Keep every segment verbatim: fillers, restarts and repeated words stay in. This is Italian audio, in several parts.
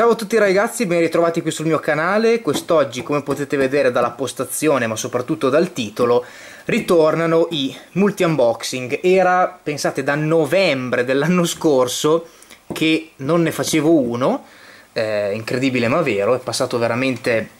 Ciao a tutti ragazzi, ben ritrovati qui sul mio canale. Quest'oggi, come potete vedere dalla postazione ma soprattutto dal titolo, ritornano i multi unboxing. Era, pensate, da novembre dell'anno scorso che non ne facevo uno, eh, incredibile ma vero, è passato veramente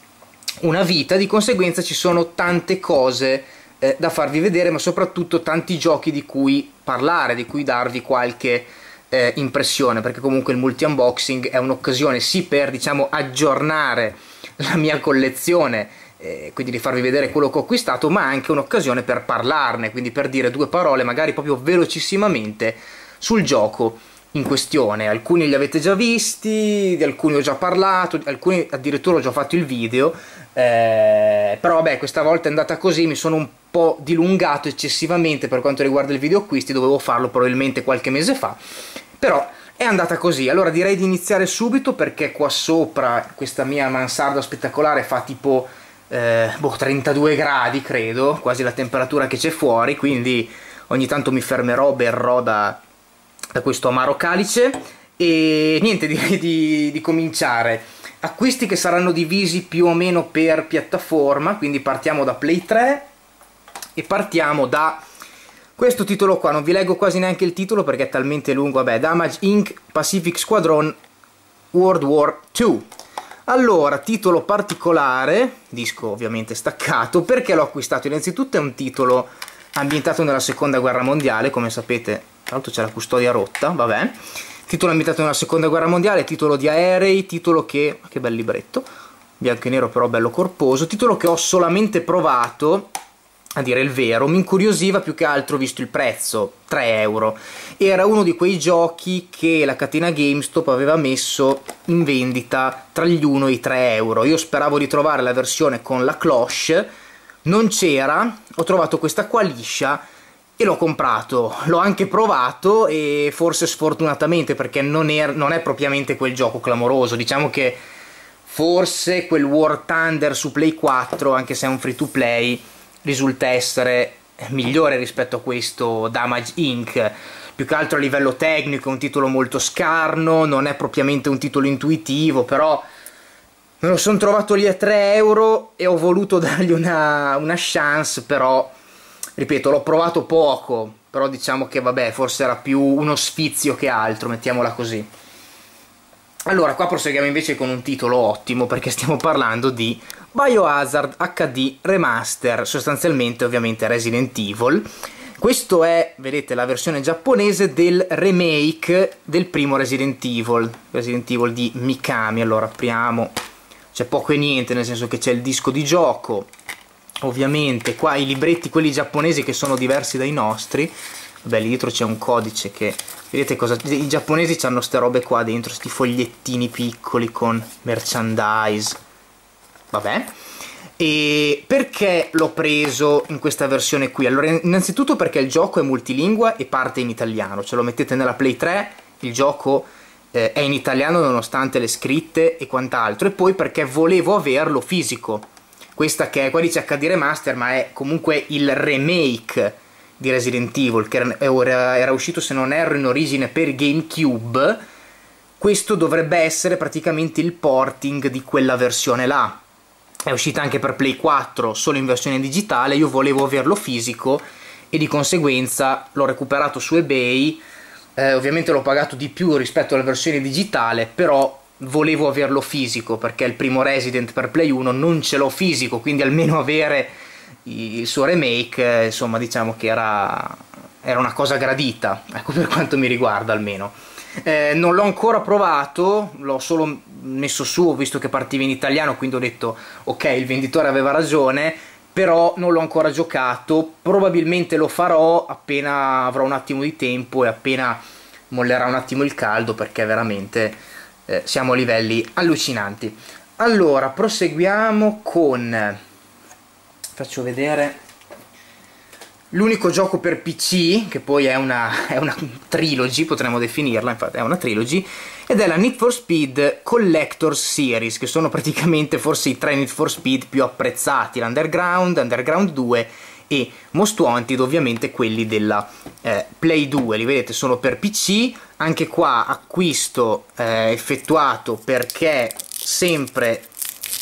una vita, di conseguenza ci sono tante cose eh, da farvi vedere, ma soprattutto tanti giochi di cui parlare, di cui darvi qualche Eh, impressione, perché comunque il multi unboxing è un'occasione sì per, diciamo, aggiornare la mia collezione, eh, quindi di farvi vedere quello che ho acquistato, ma anche un'occasione per parlarne, quindi per dire due parole magari proprio velocissimamente sul gioco in questione. Alcuni li avete già visti, di alcuni ho già parlato, di alcuni addirittura ho già fatto il video, eh, però vabbè, questa volta è andata così, mi sono un po' dilungato eccessivamente per quanto riguarda il video acquisti, dovevo farlo probabilmente qualche mese fa, però è andata così. Allora direi di iniziare subito, perché qua sopra questa mia mansarda spettacolare fa tipo eh, boh, trentadue gradi credo, quasi la temperatura che c'è fuori, quindi ogni tanto mi fermerò, berrò da... da questo amaro calice. E niente, direi di, di cominciare. Acquisti che saranno divisi più o meno per piattaforma, quindi partiamo da Play tre e partiamo da questo titolo qua. Non vi leggo quasi neanche il titolo perché è talmente lungo. Vabbè, Damage incorporated. Pacific Squadron World War due. Allora, titolo particolare, disco ovviamente staccato. Perché l'ho acquistato? Innanzitutto è un titolo ambientato nella seconda guerra mondiale, come sapete. Tra l'altro c'è la custodia rotta, vabbè. Titolo ambientato nella seconda guerra mondiale, titolo di aerei, titolo che... che bel libretto, bianco e nero però bello corposo. Titolo che ho solamente provato, a dire il vero, mi incuriosiva più che altro visto il prezzo, tre euro. Era uno di quei giochi che la catena GameStop aveva messo in vendita tra gli uno e i tre euro. Io speravo di trovare la versione con la cloche, non c'era, ho trovato questa qua liscia e l'ho comprato, l'ho anche provato e forse sfortunatamente, perché non è, non è propriamente quel gioco clamoroso. Diciamo che forse quel War Thunder su Play quattro, anche se è un free to play, risulta essere migliore rispetto a questo Damage incorporated. Più che altro a livello tecnico è un titolo molto scarno, non è propriamente un titolo intuitivo, però me lo sono trovato lì a tre euro e ho voluto dargli una, una chance, però... ripeto, l'ho provato poco, però diciamo che vabbè, forse era più uno sfizio che altro, mettiamola così. Allora, qua proseguiamo invece con un titolo ottimo, perché stiamo parlando di Biohazard acca di Remaster, sostanzialmente ovviamente Resident Evil. Questo è, vedete, la versione giapponese del remake del primo Resident Evil, Resident Evil di Mikami. Allora, apriamo, c'è poco e niente, nel senso che c'è il disco di gioco, ovviamente qua i libretti, quelli giapponesi che sono diversi dai nostri. Vabbè, lì dietro c'è un codice che... vedete cosa... i giapponesi hanno ste robe qua dentro, sti fogliettini piccoli con merchandise. Vabbè. E perché l'ho preso in questa versione qui? Allora, innanzitutto perché il gioco è multilingua e parte in italiano. Ce lo mettete nella Play tre, il gioco eh, è in italiano nonostante le scritte e quant'altro. E poi perché volevo averlo fisico. Questa che è, qua dice acca di Remaster, ma è comunque il remake di Resident Evil, che era, era uscito, se non erro, in origine per GameCube. Questo dovrebbe essere praticamente il porting di quella versione là. È uscita anche per Play quattro, solo in versione digitale. Io volevo averlo fisico e di conseguenza l'ho recuperato su eBay. Eh, ovviamente l'ho pagato di più rispetto alla versione digitale, però... volevo averlo fisico, perché il primo Resident per Play uno non ce l'ho fisico, quindi almeno avere il suo remake, insomma, diciamo che era, era una cosa gradita, ecco, per quanto mi riguarda almeno. Eh, non l'ho ancora provato, l'ho solo messo su, ho visto che partiva in italiano, quindi ho detto ok, il venditore aveva ragione, però non l'ho ancora giocato, probabilmente lo farò appena avrò un attimo di tempo e appena mollerà un attimo il caldo, perché veramente... siamo a livelli allucinanti. Allora, proseguiamo con... faccio vedere... l'unico gioco per P C, che poi è una, è una trilogy, potremmo definirla, infatti è una trilogy, ed è la Need for Speed Collector Series, che sono praticamente forse i tre Need for Speed più apprezzati, l'Underground, Underground due e Most Wanted, ovviamente quelli della eh, Play due. Li vedete, sono per P C, Anche qua acquisto eh, effettuato perché sempre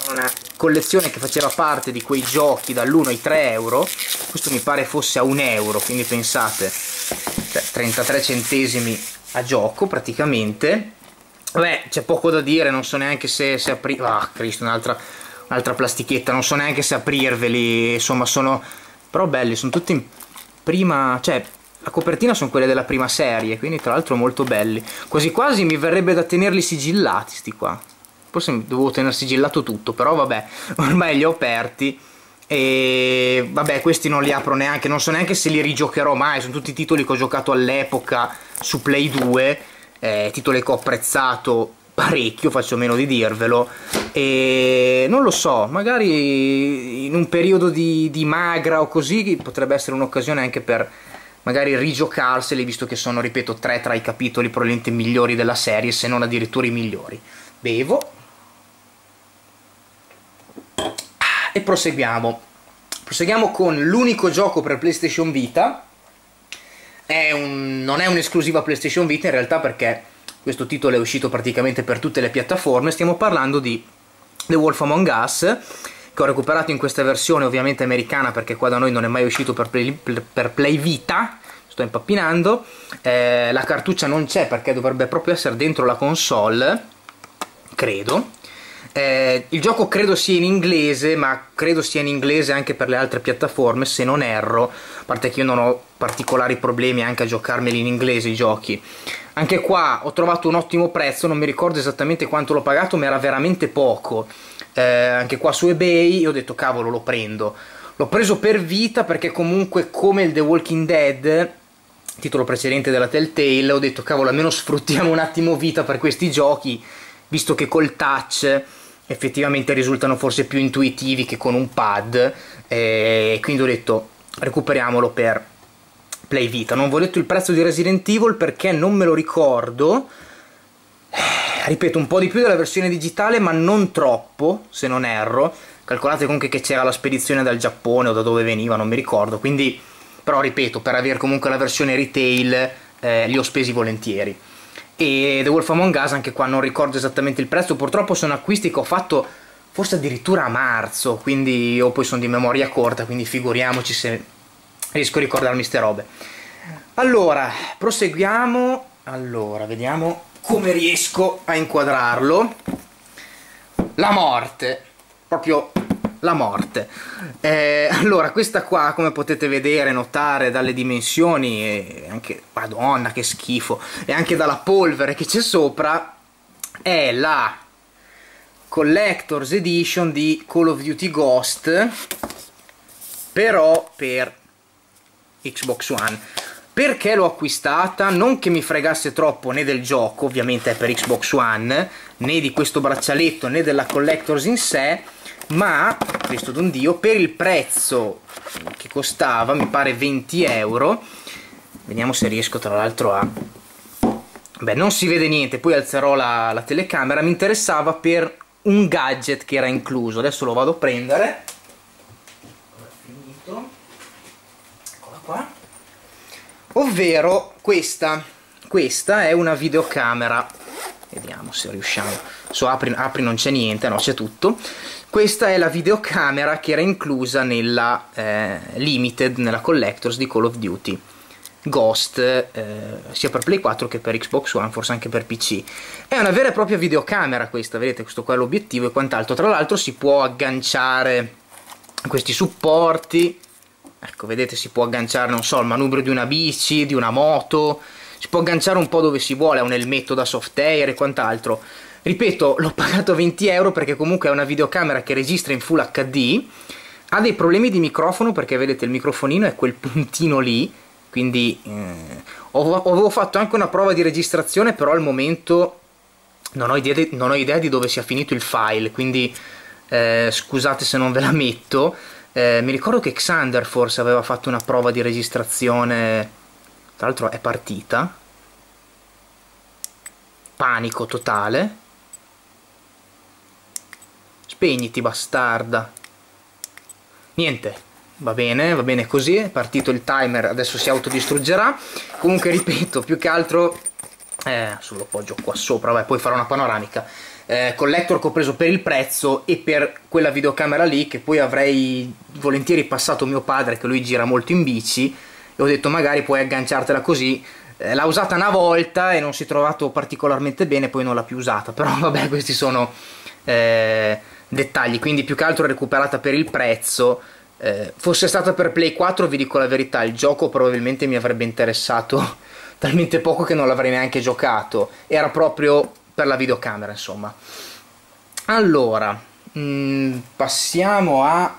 una collezione che faceva parte di quei giochi dall'uno ai tre euro. Questo mi pare fosse a un euro, quindi pensate, cioè, trentatré centesimi a gioco praticamente. Beh, c'è poco da dire, non so neanche se, se aprire... Ah, Cristo, un'altra un'altra plastichetta, non so neanche se aprirveli, insomma sono... Però belli, sono tutti in prima... cioè la copertina sono quelle della prima serie, quindi tra l'altro molto belli. Quasi quasi mi verrebbe da tenerli sigillati sti qua. Forse dovevo tener sigillato tutto, però vabbè, ormai li ho aperti. E vabbè, questi non li apro neanche, non so neanche se li rigiocherò mai, sono tutti titoli che ho giocato all'epoca su Play due, eh, titoli che ho apprezzato parecchio, faccio meno di dirvelo, e non lo so, magari in un periodo di, di magra o così potrebbe essere un'occasione anche per magari rigiocarseli, visto che sono, ripeto, tre tra i capitoli probabilmente migliori della serie, se non addirittura i migliori. Bevo e proseguiamo. Proseguiamo con l'unico gioco per PlayStation Vita. È un, non è un'esclusiva PlayStation Vita in realtà, perché questo titolo è uscito praticamente per tutte le piattaforme. Stiamo parlando di The Wolf Among Us, che ho recuperato in questa versione ovviamente americana, perché qua da noi non è mai uscito per Play, per Play Vita. Sto impappinando. Eh, la cartuccia non c'è perché dovrebbe proprio essere dentro la console, credo. Eh, il gioco credo sia in inglese, ma credo sia in inglese anche per le altre piattaforme, se non erro, a parte che io non ho particolari problemi anche a giocarmeli in inglese i giochi. Anche qua ho trovato un ottimo prezzo, non mi ricordo esattamente quanto l'ho pagato, ma era veramente poco. Eh, anche qua su eBay io ho detto cavolo, lo prendo. L'ho preso per Vita perché comunque, come il The Walking Dead, titolo precedente della Telltale, ho detto cavolo, almeno sfruttiamo un attimo Vita per questi giochi, visto che col touch effettivamente risultano forse più intuitivi che con un pad, e quindi ho detto recuperiamolo per Play Vita. Non vi ho detto il prezzo di Resident Evil perché non me lo ricordo, ripeto, un po' di più della versione digitale ma non troppo, se non erro. Calcolate comunque che c'era la spedizione dal Giappone o da dove veniva, non mi ricordo, quindi, però ripeto, per avere comunque la versione retail eh, li ho spesi volentieri. E The Wolf Among Us, anche qua non ricordo esattamente il prezzo, purtroppo sono acquisti che ho fatto forse addirittura a marzo, quindi io poi sono di memoria corta, quindi figuriamoci se riesco a ricordarmi ste robe. Allora, proseguiamo, allora vediamo come riesco a inquadrarlo. La morte, proprio la morte. Eh, allora, questa qua, come potete vedere, notare dalle dimensioni e anche, madonna che schifo, e anche dalla polvere che c'è sopra, è la Collector's Edition di Call of Duty Ghost, però per Xbox One. Perché l'ho acquistata? Non che mi fregasse troppo né del gioco, ovviamente è per Xbox One, né di questo braccialetto né della Collector's in sé, ma, questo d'un dio, per il prezzo che costava, mi pare venti euro, vediamo se riesco tra l'altro a... beh, non si vede niente, poi alzerò la, la telecamera, mi interessava per un gadget che era incluso, adesso lo vado a prendere, finito, eccola qua, ovvero questa, questa è una videocamera. Vediamo se riusciamo. So, apri, apri non c'è niente, no, c'è tutto. Questa è la videocamera che era inclusa nella eh, Limited, nella Collectors di Call of Duty Ghost, eh, sia per Play quattro che per Xbox One, forse anche per P C. È una vera e propria videocamera questa, vedete, questo qua è l'obiettivo e quant'altro. Tra l'altro si può agganciare questi supporti, ecco, vedete, si può agganciare, non so, il manubrio di una bici, di una moto, si può agganciare un po' dove si vuole, a un elmetto da soft air e quant'altro. Ripeto, l'ho pagato venti euro perché comunque è una videocamera che registra in Full H D, ha dei problemi di microfono perché vedete il microfonino è quel puntino lì, quindi eh, avevo fatto anche una prova di registrazione, però al momento non ho idea di, non ho idea di dove sia finito il file, quindi eh, scusate se non ve la metto. Eh, mi ricordo che Xander forse aveva fatto una prova di registrazione... Tra l'altro è partita, panico totale, spegniti bastarda, niente, va bene, va bene così, è partito il timer, adesso si autodistruggerà. Comunque ripeto, più che altro eh, adesso lo poggio qua sopra, vai, poi farò una panoramica, eh, collector che ho preso per il prezzo e per quella videocamera lì, che poi avrei volentieri passato a mio padre, che lui gira molto in bici, e ho detto magari puoi agganciartela così. Eh, l'ha usata una volta e non si è trovato particolarmente bene, poi non l'ha più usata, però vabbè, questi sono eh, dettagli, quindi più che altro recuperata per il prezzo. Eh, fosse stata per Play quattro, vi dico la verità, il gioco probabilmente mi avrebbe interessato talmente poco che non l'avrei neanche giocato, era proprio per la videocamera, insomma. Allora, mh, passiamo a...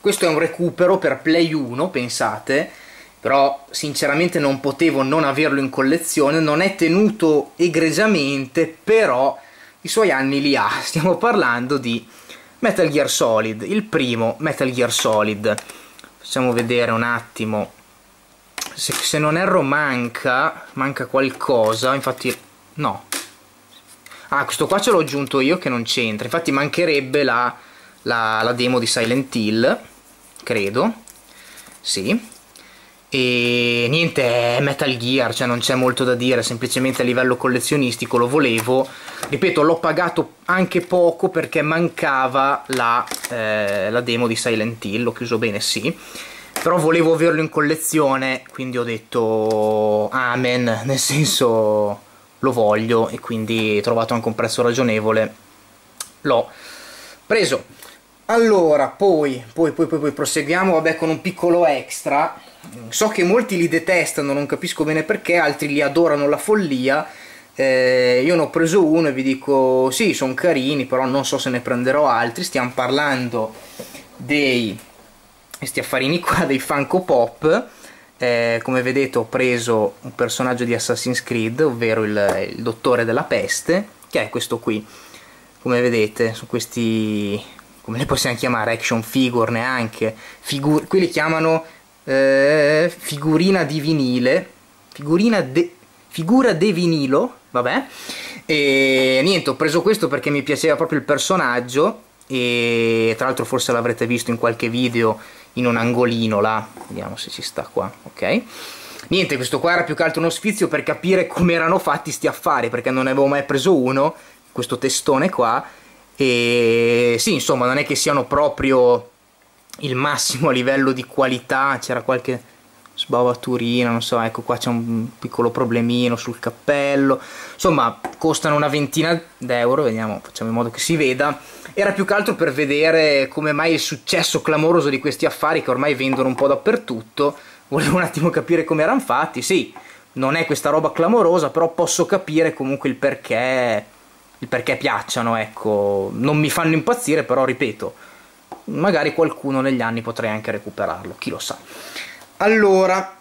questo è un recupero per Play uno, pensate, però sinceramente non potevo non averlo in collezione, non è tenuto egregiamente, però i suoi anni li ha. Stiamo parlando di Metal Gear Solid, il primo Metal Gear Solid. Facciamo vedere un attimo, se, se non erro manca, manca qualcosa, infatti no. Ah, questo qua ce l'ho aggiunto io che non c'entra, infatti mancherebbe la, la, la demo di Silent Hill, credo, sì. E niente, è Metal Gear, cioè non c'è molto da dire, semplicemente a livello collezionistico lo volevo, ripeto, l'ho pagato anche poco perché mancava la, eh, la demo di Silent Hill, l'ho chiuso bene, sì, però volevo averlo in collezione, quindi ho detto amen, nel senso lo voglio, e quindi ho trovato anche un prezzo ragionevole, l'ho preso. Allora, poi, poi, poi, poi, poi proseguiamo, vabbè, con un piccolo extra. So che molti li detestano, non capisco bene perché, altri li adorano la follia. Eh, io ne ho preso uno e vi dico sì, sono carini, però non so se ne prenderò altri. Stiamo parlando dei questi affarini qua, dei Funko Pop. Eh, come vedete ho preso un personaggio di Assassin's Creed, ovvero il, il dottore della peste, che è questo qui. Come vedete, sono questi, come li possiamo chiamare, action figure, neanche figure, qui li chiamano Eh, figurina di vinile, figurina de, figura de vinilo, vabbè. E niente, ho preso questo perché mi piaceva proprio il personaggio, e tra l'altro forse l'avrete visto in qualche video in un angolino là, vediamo se ci sta qua, ok. Niente, questo qua era più che altro uno sfizio per capire come erano fatti sti affari, perché non ne avevo mai preso uno, questo testone qua. E sì, insomma, non è che siano proprio il massimo a livello di qualità, c'era qualche sbavaturina, non so, ecco qua c'è un piccolo problemino sul cappello, insomma costano una ventina d'euro, vediamo, facciamo in modo che si veda. Era più che altro per vedere come mai il successo clamoroso di questi affari, che ormai vendono un po' dappertutto, volevo un attimo capire come erano fatti. Sì, non è questa roba clamorosa, però posso capire comunque il perché, il perché piacciono, ecco. Non mi fanno impazzire, però ripeto, magari qualcuno negli anni potrei anche recuperarlo, chi lo sa. Allora,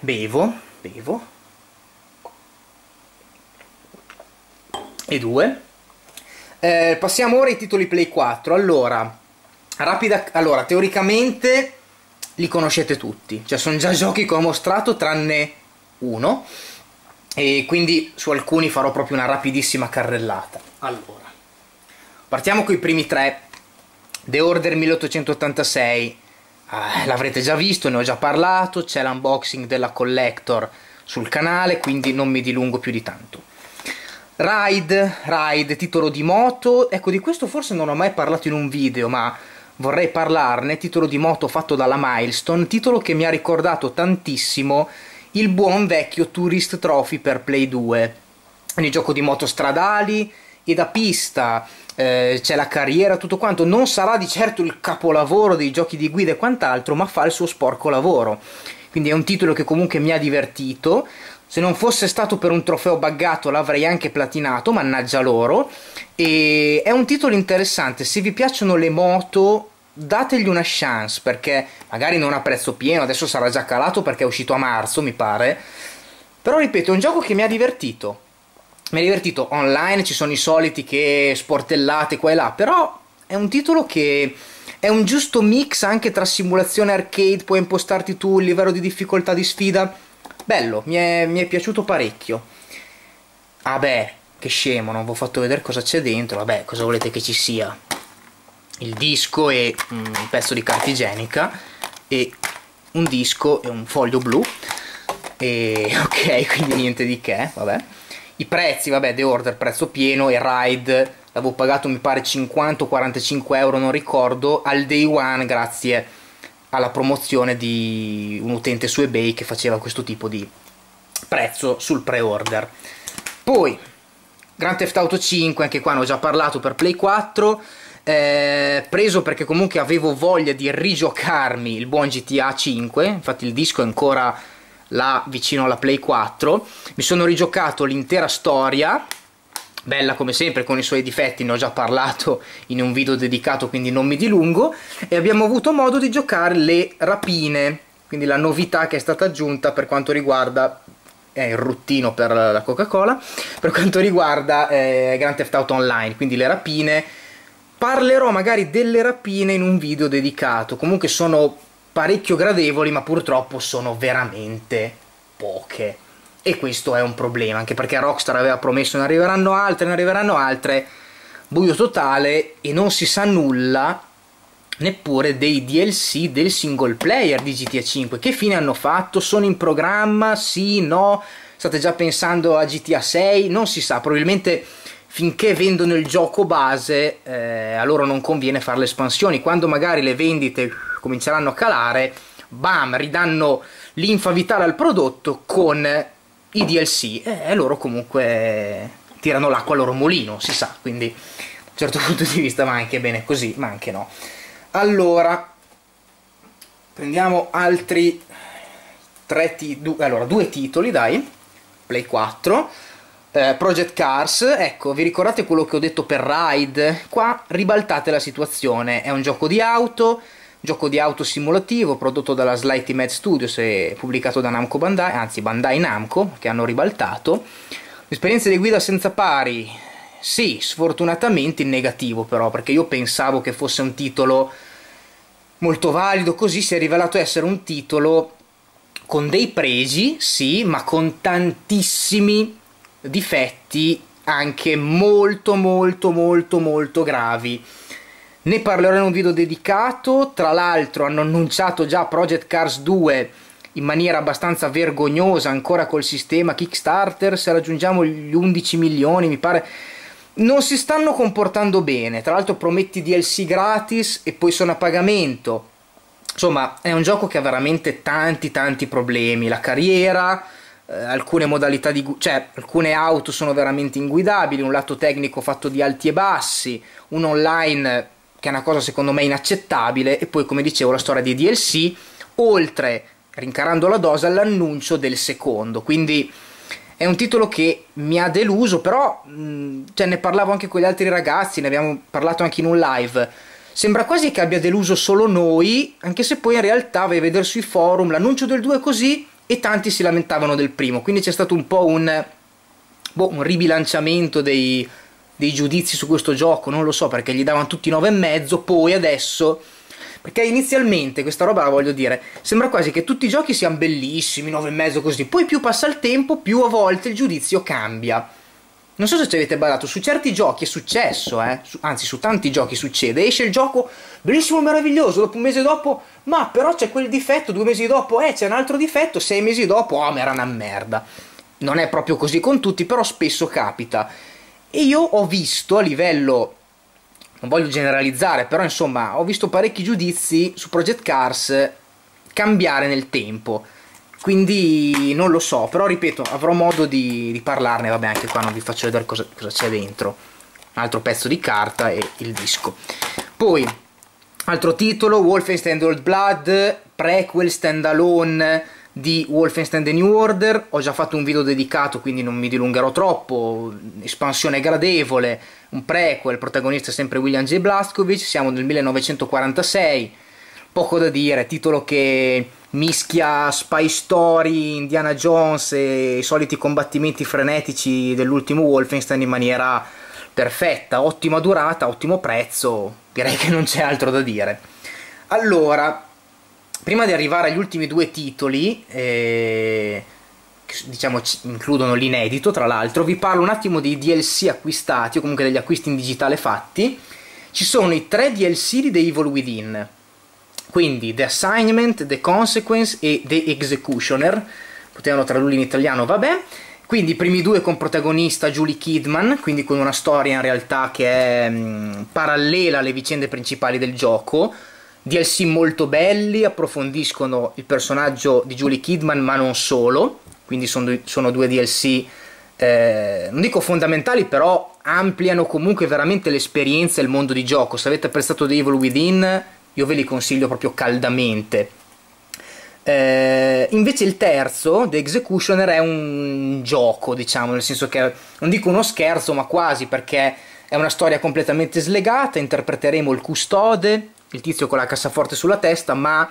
bevo, bevo. E due. Eh, passiamo ora ai titoli Play quattro. Allora, rapida, allora, teoricamente li conoscete tutti, cioè sono già giochi che ho mostrato tranne uno, e quindi su alcuni farò proprio una rapidissima carrellata. Allora, partiamo con i primi tre. The Order milleottocentottantasei, eh, l'avrete già visto, ne ho già parlato, c'è l'unboxing della Collector sul canale, quindi non mi dilungo più di tanto. Ride, Ride, titolo di moto, ecco di questo forse non ho mai parlato in un video, ma vorrei parlarne, titolo di moto fatto dalla Milestone, titolo che mi ha ricordato tantissimo il buon vecchio Tourist Trophy per Play due, un gioco di moto stradali e da pista, eh, c'è la carriera, tutto quanto. Non sarà di certo il capolavoro dei giochi di guida e quant'altro, ma fa il suo sporco lavoro, quindi è un titolo che comunque mi ha divertito. Se non fosse stato per un trofeo buggato l'avrei anche platinato, mannaggia loro. E è un titolo interessante, se vi piacciono le moto dategli una chance, perché magari non a prezzo pieno, adesso sarà già calato perché è uscito a marzo mi pare, però ripeto, è un gioco che mi ha divertito. Mi è divertito online, ci sono i soliti che sportellate qua e là, però è un titolo che è un giusto mix anche tra simulazione e arcade, puoi impostarti tu il livello di difficoltà di sfida, bello, mi è, mi è piaciuto parecchio. Ah beh, che scemo, non vi ho fatto vedere cosa c'è dentro, vabbè, cosa volete che ci sia? Il disco e un pezzo di carta igienica, e un disco e un foglio blu. E ok, quindi niente di che, vabbè. I prezzi, vabbè, The Order prezzo pieno e Ride l'avevo pagato mi pare cinquanta o quarantacinque euro, non ricordo, al day one grazie alla promozione di un utente su eBay che faceva questo tipo di prezzo sul pre-order. Poi Grand Theft Auto cinque, anche qua ne ho già parlato, per Play quattro, eh, preso perché comunque avevo voglia di rigiocarmi il buon G T A cinque, infatti il disco è ancora là vicino alla Play quattro, mi sono rigiocato l'intera storia, bella come sempre, con i suoi difetti, ne ho già parlato in un video dedicato quindi non mi dilungo, e abbiamo avuto modo di giocare le rapine, quindi la novità che è stata aggiunta per quanto riguarda è il ruttino per la Coca-Cola, per quanto riguarda eh, Grand Theft Auto Online, quindi le rapine. Parlerò magari delle rapine in un video dedicato, comunque sono parecchio gradevoli ma purtroppo sono veramente poche e questo è un problema, anche perché Rockstar aveva promesso ne arriveranno altre, ne arriveranno altre, buio totale, e non si sa nulla neppure dei D L C del single player di G T A cinque. Che fine hanno fatto? Sono in programma? Sì? No? State già pensando a G T A sei? Non si sa, probabilmente finché vendono il gioco base eh, a loro non conviene fare le espansioni, quando magari le vendite cominceranno a calare, bam, ridanno l'infa vitale al prodotto con i D L C e loro comunque tirano l'acqua al loro mulino, si sa, quindi da un certo punto di vista va anche bene così, ma anche no. Allora, prendiamo altri tre du allora, due titoli, dai, Play quattro, eh, Project Cars, ecco, vi ricordate quello che ho detto per Ride? Qua ribaltate la situazione, è un gioco di auto, gioco di auto simulativo, prodotto dalla Slighty Mad Studios e pubblicato da Namco Bandai, anzi Bandai Namco, che hanno ribaltato. L'esperienza di guida senza pari... Sì, sfortunatamente in negativo però, perché io pensavo che fosse un titolo molto valido, così si è rivelato essere un titolo con dei pregi, sì, ma con tantissimi difetti anche molto molto molto molto gravi. Ne parlerò in un video dedicato, tra l'altro hanno annunciato già Project Cars due in maniera abbastanza vergognosa, ancora col sistema Kickstarter, se raggiungiamo gli undici milioni mi pare... Non si stanno comportando bene, tra l'altro prometti D L C gratis e poi sono a pagamento. Insomma, è un gioco che ha veramente tanti tanti problemi, la carriera, eh, alcune modalità di... cioè alcune auto sono veramente inguidabili, un lato tecnico fatto di alti e bassi, un online che è una cosa secondo me inaccettabile, e poi come dicevo la storia dei D L C, oltre, rincarando la dose, all'annuncio del secondo, quindi... È un titolo che mi ha deluso, però cioè, ne parlavo anche con gli altri ragazzi, ne abbiamo parlato anche in un live. Sembra quasi che abbia deluso solo noi, anche se poi in realtà vai a vedere sui forum l'annuncio del due così e tanti si lamentavano del primo. Quindi c'è stato un po' un, boh, un ribilanciamento dei, dei giudizi su questo gioco, non lo so, perché gli davano tutti nove e mezzo, poi adesso... Perché inizialmente, questa roba la voglio dire, sembra quasi che tutti i giochi siano bellissimi, nove e mezzo così, poi più passa il tempo, più a volte il giudizio cambia. Non so se ci avete badato, su certi giochi è successo, eh? su, anzi su tanti giochi succede, esce il gioco bellissimo, meraviglioso, dopo un mese dopo, ma però c'è quel difetto, due mesi dopo, eh c'è un altro difetto, sei mesi dopo, oh ma era una merda. Non è proprio così con tutti, però spesso capita. E io ho visto a livello... non voglio generalizzare, però insomma ho visto parecchi giudizi su Project Cars cambiare nel tempo, quindi non lo so, però ripeto, avrò modo di, di parlarne, vabbè anche qua non vi faccio vedere cosa c'è dentro, un altro pezzo di carta e il disco. Poi, altro titolo, Wolfenstein Old Blood, prequel standalone di Wolfenstein The New Order, ho già fatto un video dedicato quindi non mi dilungherò troppo, espansione gradevole, un prequel, il protagonista è sempre William J. Blazkowicz, siamo nel millenovecentoquarantasei, poco da dire, titolo che mischia spy story, Indiana Jones e i soliti combattimenti frenetici dell'ultimo Wolfenstein in maniera perfetta, ottima durata, ottimo prezzo, direi che non c'è altro da dire. Allora, prima di arrivare agli ultimi due titoli, eh, che diciamo includono l'inedito tra l'altro, vi parlo un attimo dei D L C acquistati o comunque degli acquisti in digitale fatti. Ci sono i tre D L C di The Evil Within, quindi The Assignment, The Consequence e The Executioner. potevano tradurli in italiano, vabbè. Quindi i primi due con protagonista Julie Kidman, quindi con una storia in realtà che è mh, parallela alle vicende principali del gioco. D L C molto belli, approfondiscono il personaggio di Julie Kidman ma non solo, quindi sono, sono due D L C, eh, non dico fondamentali, però ampliano comunque veramente l'esperienza e il mondo di gioco. Se avete apprezzato The Evil Within, io ve li consiglio proprio caldamente. Eh, invece il terzo, The Executioner, è un gioco, diciamo, nel senso che non dico uno scherzo ma quasi, perché è una storia completamente slegata. Interpreteremo il custode, il tizio con la cassaforte sulla testa, ma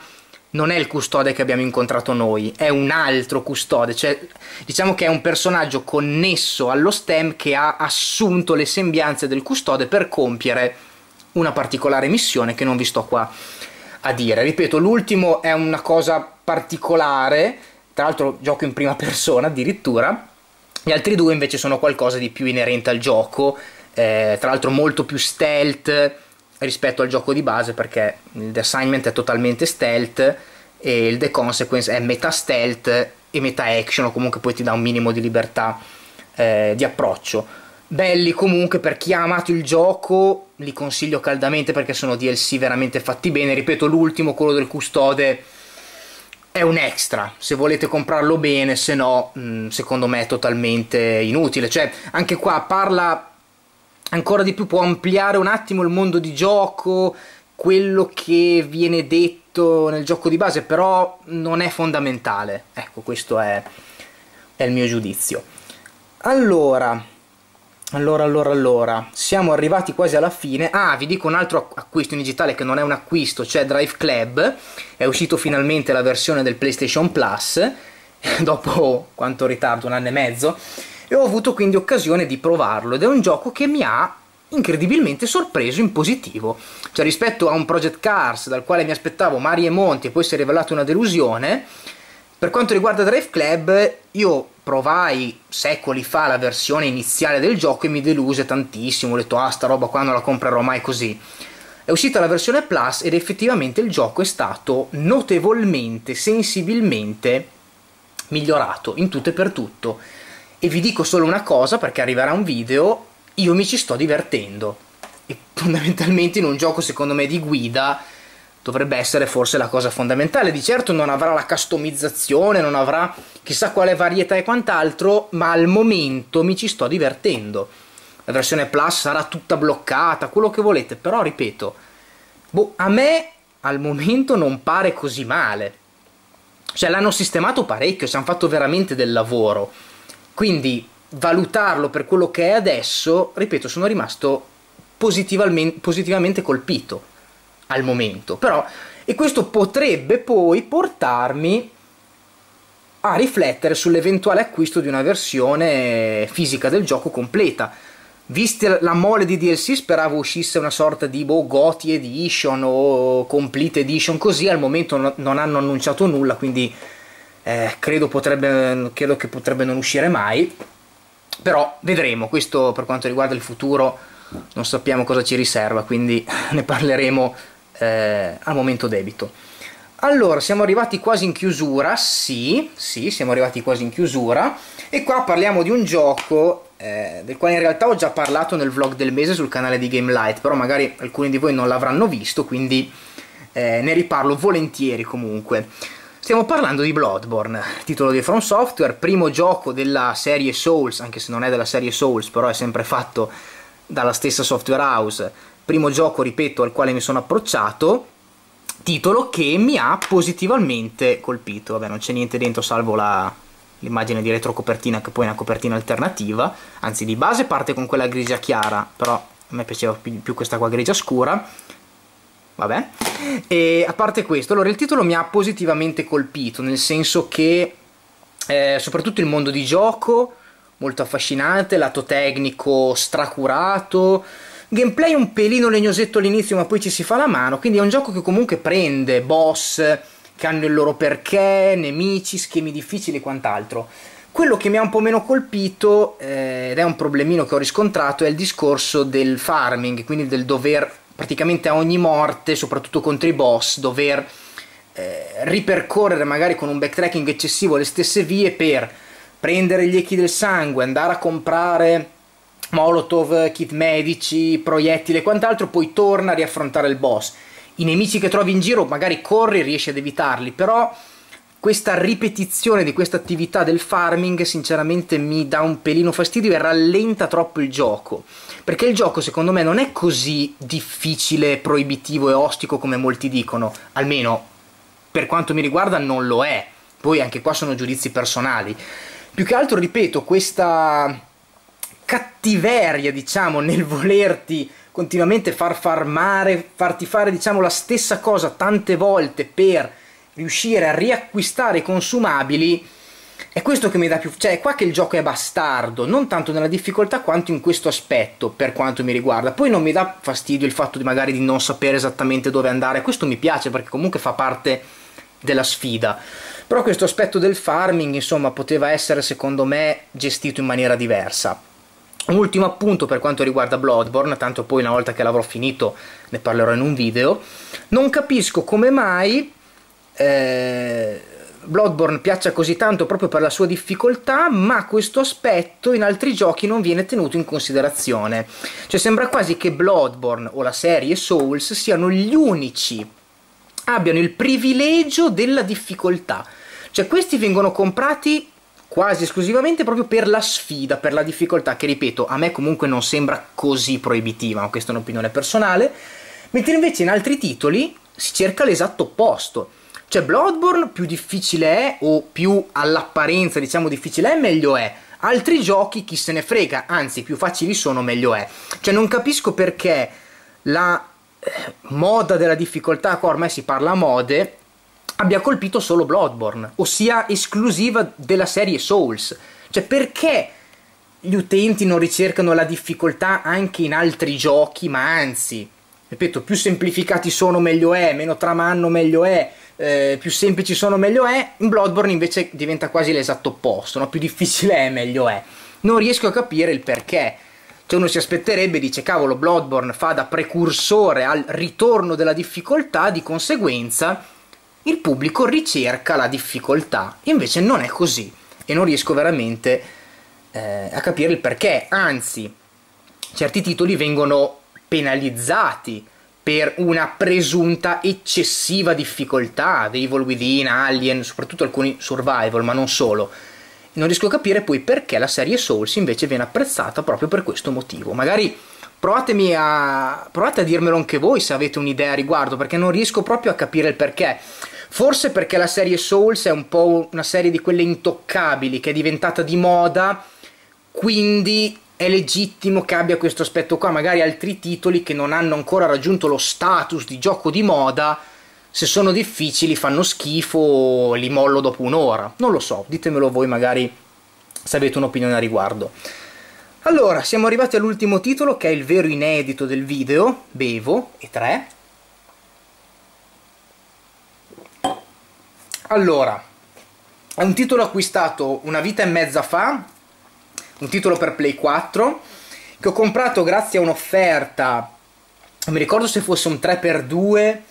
non è il custode che abbiamo incontrato noi, è un altro custode, cioè diciamo che è un personaggio connesso allo STEM che ha assunto le sembianze del custode per compiere una particolare missione che non vi sto qua a dire. Ripeto, l'ultimo è una cosa particolare, tra l'altro gioco in prima persona addirittura, gli altri due invece sono qualcosa di più inerente al gioco, eh, tra l'altro molto più stealth rispetto al gioco di base, perché il The Assignment è totalmente stealth e il The Consequence è metà stealth e metà action, o comunque poi ti dà un minimo di libertà eh, di approccio. Belli comunque, per chi ha amato il gioco li consiglio caldamente perché sono D L C veramente fatti bene. Ripeto, l'ultimo, quello del custode, è un extra, se volete comprarlo bene, se no secondo me è totalmente inutile. Cioè anche qua parla ancora di più, può ampliare un attimo il mondo di gioco, quello che viene detto nel gioco di base, però non è fondamentale, ecco, questo è, è il mio giudizio. Allora, Allora, allora, allora, siamo arrivati quasi alla fine. Ah, vi dico un altro acquisto in digitale che non è un acquisto, cioè Drive Club. È uscito finalmente la versione del PlayStation Plus, dopo quanto ritardo, un anno e mezzo, e ho avuto quindi occasione di provarlo, ed è un gioco che mi ha incredibilmente sorpreso in positivo. Cioè rispetto a un Project Cars dal quale mi aspettavo mari e monti e poi si è rivelato una delusione, per quanto riguarda Drive Club io provai secoli fa la versione iniziale del gioco e mi deluse tantissimo, ho detto ah, sta roba qua non la comprerò mai così. È uscita la versione Plus ed effettivamente il gioco è stato notevolmente, sensibilmente migliorato in tutto e per tutto. E vi dico solo una cosa, perché arriverà un video, io mi ci sto divertendo. E fondamentalmente in un gioco secondo me di guida dovrebbe essere forse la cosa fondamentale. Di certo non avrà la customizzazione, non avrà chissà quale varietà e quant'altro, ma al momento mi ci sto divertendo. La versione Plus sarà tutta bloccata, quello che volete, però ripeto, boh, a me al momento non pare così male. Cioè l'hanno sistemato parecchio, ci hanno fatto veramente del lavoro, quindi valutarlo per quello che è adesso, ripeto, sono rimasto positivamente, positivamente colpito al momento. Però, e questo potrebbe poi portarmi a riflettere sull'eventuale acquisto di una versione fisica del gioco completa. Vista la mole di D L C speravo uscisse una sorta di boh, G O T Y Edition o Complete Edition, così al momento no, non hanno annunciato nulla, quindi eh, credo, potrebbe, credo che potrebbe non uscire mai, però vedremo. Questo per quanto riguarda il futuro non sappiamo cosa ci riserva, quindi ne parleremo Eh, al momento debito. Allora, siamo arrivati quasi in chiusura, sì, sì, siamo arrivati quasi in chiusura, e qua parliamo di un gioco eh, del quale in realtà ho già parlato nel vlog del mese sul canale di GameLight, però magari alcuni di voi non l'avranno visto, quindi eh, ne riparlo volentieri comunque. Stiamo parlando di Bloodborne, titolo di From Software, primo gioco della serie Souls, anche se non è della serie Souls, però è sempre fatto dalla stessa software house. Primo gioco, ripeto, al quale mi sono approcciato, titolo che mi ha positivamente colpito. Vabbè, non c'è niente dentro salvo l'immagine di retrocopertina, che poi è una copertina alternativa, anzi di base parte con quella grigia chiara, però a me piaceva più, più questa qua grigia scura, vabbè. E a parte questo, allora il titolo mi ha positivamente colpito, nel senso che eh, soprattutto il mondo di gioco molto affascinante, lato tecnico stracurato, gameplay un pelino legnosetto all'inizio ma poi ci si fa la mano, quindi è un gioco che comunque prende boss che hanno il loro perché, nemici, schemi difficili e quant'altro. Quello che mi ha un po' meno colpito, eh, ed è un problemino che ho riscontrato, è il discorso del farming, quindi del dover praticamente a ogni morte, soprattutto contro i boss, dover eh, ripercorrere magari con un backtracking eccessivo le stesse vie per prendere gli echi del sangue, andare a comprare molotov, kit medici, proiettili e quant'altro, poi torna a riaffrontare il boss. I nemici che trovi in giro magari corri, riesci ad evitarli, però questa ripetizione di questa attività del farming sinceramente mi dà un pelino fastidio e rallenta troppo il gioco, perché il gioco secondo me non è così difficile, proibitivo e ostico come molti dicono, almeno per quanto mi riguarda non lo è, poi anche qua sono giudizi personali. Più che altro, ripeto, questa cattiveria, diciamo, nel volerti continuamente far farmare, farti fare, diciamo, la stessa cosa tante volte per riuscire a riacquistare i consumabili, è questo che mi dà più, cioè è qua che il gioco è bastardo, non tanto nella difficoltà quanto in questo aspetto per quanto mi riguarda. Poi non mi dà fastidio il fatto di magari di non sapere esattamente dove andare, questo mi piace perché comunque fa parte della sfida, però questo aspetto del farming insomma poteva essere secondo me gestito in maniera diversa. Un ultimo appunto per quanto riguarda Bloodborne, tanto poi una volta che l'avrò finito ne parlerò in un video, non capisco come mai Eh, Bloodborne piaccia così tanto proprio per la sua difficoltà, ma questo aspetto in altri giochi non viene tenuto in considerazione. Cioè sembra quasi che Bloodborne o la serie Souls siano gli unici, abbiano il privilegio della difficoltà. Cioè questi vengono comprati quasi esclusivamente proprio per la sfida, per la difficoltà, che ripeto a me comunque non sembra così proibitiva, ma questa è un'opinione personale, mentre invece in altri titoli si cerca l'esatto opposto. Cioè Bloodborne più difficile è, o più all'apparenza diciamo difficile è, meglio è. Altri giochi chi se ne frega, anzi più facili sono meglio è. Cioè non capisco perché la eh, moda della difficoltà, qua ormai si parla a mode, abbia colpito solo Bloodborne, ossia esclusiva della serie Souls. Cioè perché gli utenti non ricercano la difficoltà anche in altri giochi, ma anzi, ripeto, più semplificati sono meglio è, meno trama hanno meglio è, Eh, più semplici sono meglio è. In Bloodborne invece diventa quasi l'esatto opposto, no? Più difficile è meglio è. Non riesco a capire il perché. Cioè uno si aspetterebbe, dice cavolo, Bloodborne fa da precursore al ritorno della difficoltà, di conseguenza il pubblico ricerca la difficoltà, invece non è così e non riesco veramente eh, a capire il perché. Anzi, certi titoli vengono penalizzati per una presunta eccessiva difficoltà, The Evil Within, Alien, soprattutto alcuni survival, ma non solo. Non riesco a capire poi perché la serie Souls invece viene apprezzata proprio per questo motivo. Magari provatemi a, provate a dirmelo anche voi se avete un'idea a riguardo, perché non riesco proprio a capire il perché. Forse perché la serie Souls è un po' una serie di quelle intoccabili, che è diventata di moda, quindi è legittimo che abbia questo aspetto qua. Magari altri titoli che non hanno ancora raggiunto lo status di gioco di moda, se sono difficili fanno schifo, li mollo dopo un'ora, non lo so, ditemelo voi magari se avete un'opinione a riguardo. Allora, siamo arrivati all'ultimo titolo, che è il vero inedito del video, bevo, e tre. Allora, è un titolo acquistato una vita e mezza fa, un titolo per Play quattro, che ho comprato grazie a un'offerta, non mi ricordo se fosse un tre per due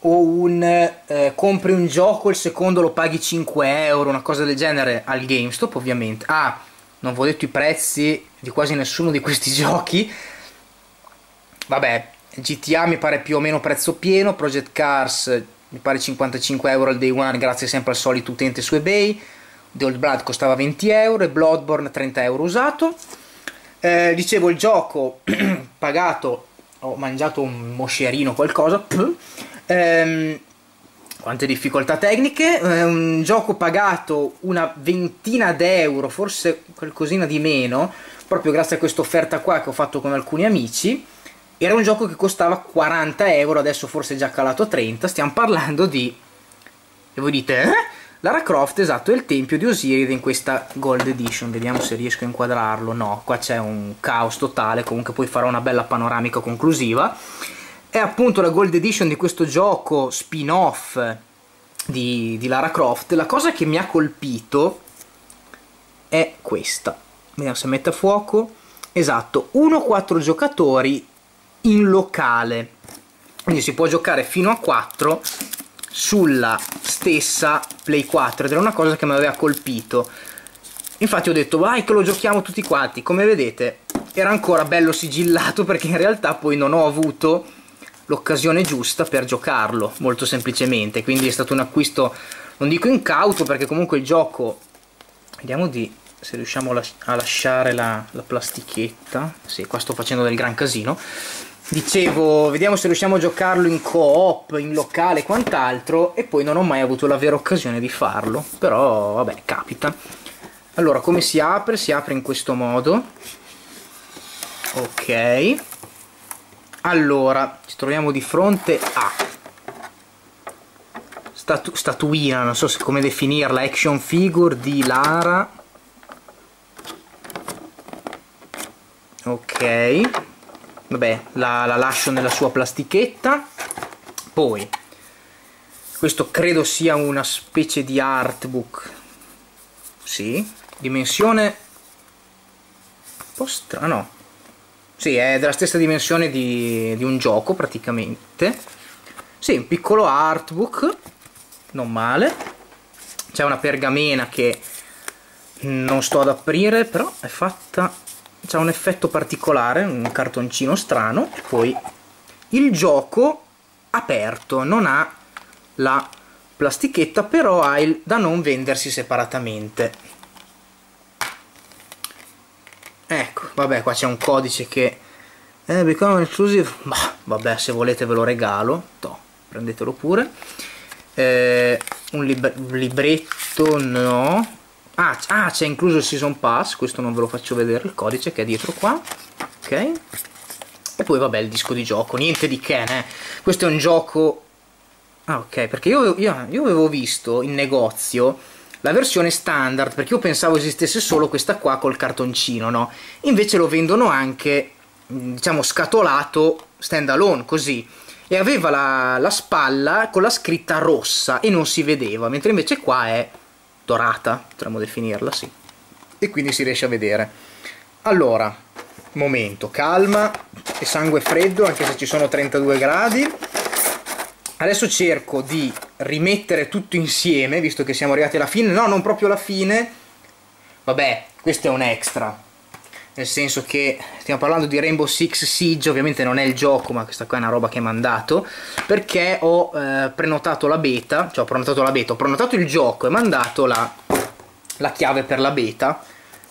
o un eh, compri un gioco, il secondo lo paghi cinque euro, una cosa del genere, al GameStop ovviamente. Ah, non vi ho detto i prezzi di quasi nessuno di questi giochi. Vabbè, G T A mi pare più o meno prezzo pieno, Project Cars mi pare cinquantacinque euro al day one, grazie sempre al solito utente su eBay. The Old Blood costava venti euro e Bloodborne trenta euro usato. Eh, dicevo, il gioco pagato, ho mangiato un moscerino qualcosa, eh, quante difficoltà tecniche, eh, un gioco pagato una ventina d'euro, forse qualcosina di meno, proprio grazie a questa offerta qua che ho fatto con alcuni amici. Era un gioco che costava quaranta euro, adesso forse è già calato a trenta, stiamo parlando di, e voi dite, eh? Lara Croft, esatto, è il Tempio di Osiride in questa Gold Edition. Vediamo se riesco a inquadrarlo. No, qua c'è un caos totale, comunque poi farò una bella panoramica conclusiva. È appunto la Gold Edition di questo gioco spin-off di, di Lara Croft. La cosa che mi ha colpito è questa. Vediamo se mette a fuoco. Esatto, uno a quattro giocatori in locale. Quindi si può giocare fino a quattro sulla stessa Play quattro ed era una cosa che mi aveva colpito. Infatti ho detto vai che lo giochiamo tutti quanti. Come vedete era ancora bello sigillato perché in realtà poi non ho avuto l'occasione giusta per giocarlo, molto semplicemente. Quindi è stato un acquisto, non dico incauto, perché comunque il gioco, vediamo di se riusciamo a lasciare la, la plastichetta. Sì, qua sto facendo del gran casino. Dicevo, vediamo se riusciamo a giocarlo in co-op, in locale e quant'altro, e poi non ho mai avuto la vera occasione di farlo, però vabbè, capita. Allora, come si apre? Si apre in questo modo. Ok. Allora, ci troviamo di fronte a statu statuina, non so se come definirla, action figure di Lara. Ok. Vabbè, la, la lascio nella sua plastichetta. Poi questo credo sia una specie di artbook. Sì, dimensione un po' strana, no. Sì, è della stessa dimensione di, di un gioco praticamente. Sì, un piccolo artbook, non male. C'è una pergamena che non sto ad aprire, però è fatta, c'ha un effetto particolare, un cartoncino strano. E poi il gioco aperto, non ha la plastichetta, però ha il da non vendersi separatamente. Ecco, vabbè, qua c'è un codice che eh, become exclusive, ma vabbè, se volete ve lo regalo, toh, prendetelo pure. Eh, un lib libretto no, ah, ah c'è incluso il season pass, questo non ve lo faccio vedere, il codice che è dietro qua. Ok, e poi vabbè il disco di gioco, niente di che, né? Questo è un gioco. Ah, ok, perché io, io, io avevo visto in negozio la versione standard, perché io pensavo esistesse solo questa qua col cartoncino, no? Invece lo vendono anche, diciamo, scatolato stand alone, così. E aveva la, la spalla con la scritta rossa e non si vedeva, mentre invece qua è dorata, potremmo definirla, sì. E quindi si riesce a vedere. Allora, momento, calma, e sangue freddo, anche se ci sono trentadue gradi. Adesso cerco di rimettere tutto insieme, visto che siamo arrivati alla fine. No, non proprio alla fine. Vabbè, questo è un extra. Nel senso che stiamo parlando di Rainbow Six Siege, ovviamente non è il gioco, ma questa qua è una roba che mi è mandato, perché ho eh, prenotato la beta, cioè ho prenotato la beta, ho prenotato il gioco e mi è mandato la, la chiave per la beta.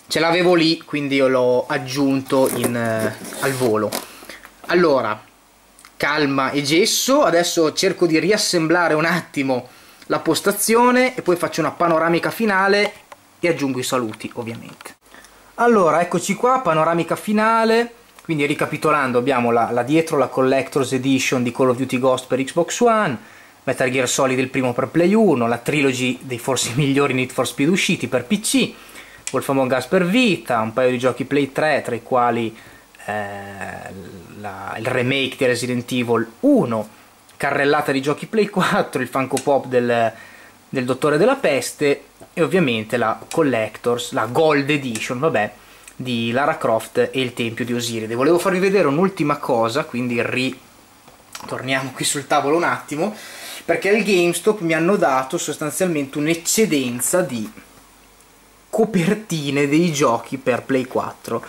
Ce l'avevo lì, quindi io l'ho aggiunto in, eh, al volo. Allora, calma e gesso, adesso cerco di riassemblare un attimo la postazione e poi faccio una panoramica finale e aggiungo i saluti, ovviamente. Allora, eccoci qua, panoramica finale. Quindi ricapitolando, abbiamo la, la dietro, la Collector's Edition di Call of Duty Ghost per Xbox One, Metal Gear Solid il primo per Play uno, la trilogy dei forse migliori Need for Speed usciti per P C, Wolf Among Us per Vita, un paio di giochi Play tre, tra i quali Eh, la, il remake di Resident Evil uno, carrellata di giochi Play quattro, il Funko Pop del, del Dottore della Peste e ovviamente la Collectors, la Gold Edition, vabbè, di Lara Croft e il Tempio di Osiride. Volevo farvi vedere un'ultima cosa, quindi ritorniamo qui sul tavolo un attimo, perché al GameStop mi hanno dato sostanzialmente un'eccedenza di copertine dei giochi per Play quattro.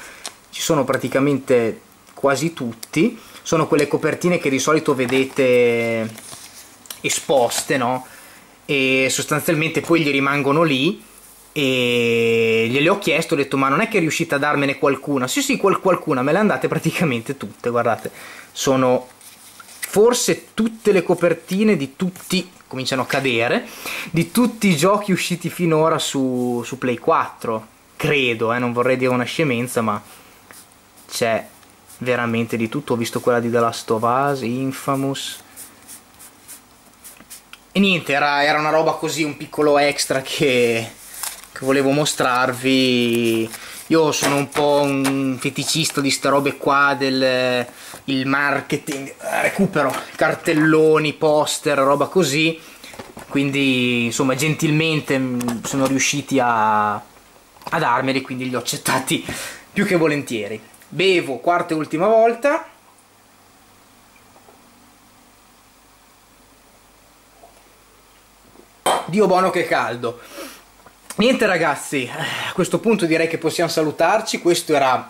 Ci sono praticamente quasi tutti, sono quelle copertine che di solito vedete esposte, no? E sostanzialmente poi gli rimangono lì e gliele ho chiesto, ho detto ma non è che riuscite a darmene qualcuna? Sì sì, qual qualcuna, me le andate praticamente tutte, guardate, sono forse tutte le copertine di tutti, cominciano a cadere, di tutti i giochi usciti finora su, su Play quattro, credo, eh? Non vorrei dire una scemenza, ma c'è veramente di tutto. Ho visto quella di The Last of Us, Infamous e niente, era, era una roba così, un piccolo extra che, che volevo mostrarvi. Io sono un po' un feticista di ste robe qua del il marketing, recupero cartelloni, poster, roba così, quindi insomma gentilmente sono riusciti a, a darmeli, quindi li ho accettati più che volentieri. Bevo quarta e ultima volta. Dio buono che caldo. Niente ragazzi, a questo punto direi che possiamo salutarci. Questo era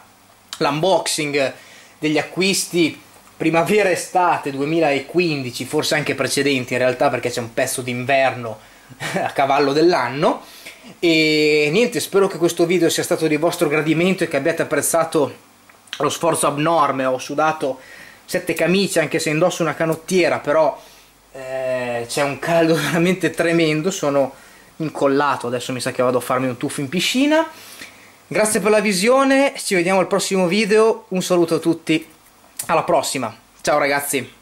l'unboxing degli acquisti primavera-estate duemilaquindici, forse anche precedenti in realtà, perché c'è un pezzo d'inverno a cavallo dell'anno. E niente, spero che questo video sia stato di vostro gradimento e che abbiate apprezzato lo sforzo abnorme. Ho sudato sette camicie, anche se indosso una canottiera, però eh, c'è un caldo veramente tremendo, sono incollato, adesso mi sa che vado a farmi un tuffo in piscina. Grazie per la visione, ci vediamo al prossimo video, un saluto a tutti, alla prossima, ciao ragazzi.